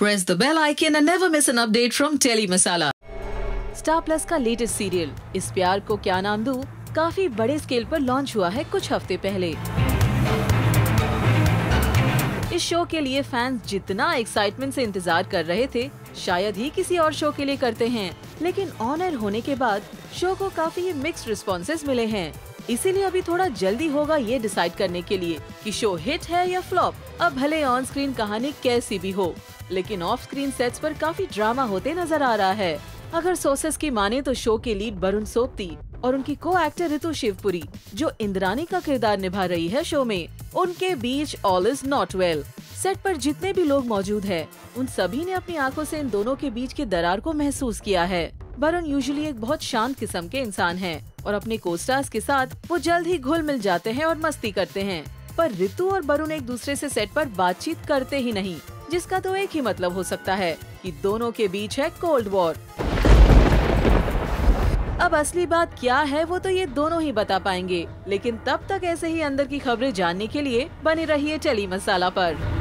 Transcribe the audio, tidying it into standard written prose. Press the bell icon and never miss an update from Telly Masala. Star Plus का latest serial इस प्यार को क्या नाम दूं काफी बड़े स्केल पर लॉन्च हुआ है कुछ हफ्ते पहले। इस शो के लिए फैंस जितना एक्साइटमेंट से इंतजार कर रहे थे शायद ही किसी और शो के लिए करते हैं, लेकिन ऑन एयर होने के बाद शो को काफी मिक्स्ड रिस्पॉन्सेज मिले हैं। इसीलिए अभी थोड़ा जल्दी होगा ये डिसाइड करने के लिए कि शो हिट है या फ्लॉप। अब भले ऑन स्क्रीन कहानी कैसी भी हो, लेकिन ऑफ स्क्रीन सेट्स पर काफी ड्रामा होते नजर आ रहा है। अगर सोर्सेस की माने तो शो के लीड बरुण सोबती और उनकी को एक्टर रितु शिवपुरी, जो इंद्रानी का किरदार निभा रही है शो में, उनके बीच all is not well. Set पर जितने भी लोग मौजूद हैं, उन सभी ने अपनी आंखों से इन दोनों के बीच के दरार को महसूस किया है। बरुण यूजुअली एक बहुत शांत किस्म के इंसान हैं और अपने कोस्टार्स के साथ वो जल्द ही घुल मिल जाते हैं और मस्ती करते हैं, पर रितु और बरुण एक दूसरे से सेट पर बातचीत करते ही नहीं, जिसका तो एक ही मतलब हो सकता है कि दोनों के बीच है कोल्ड वॉर। अब असली बात क्या है वो तो ये दोनों ही बता पाएंगे, लेकिन तब तक ऐसे ही अंदर की खबरें जानने के लिए बने रहिए टेली मसाला पर।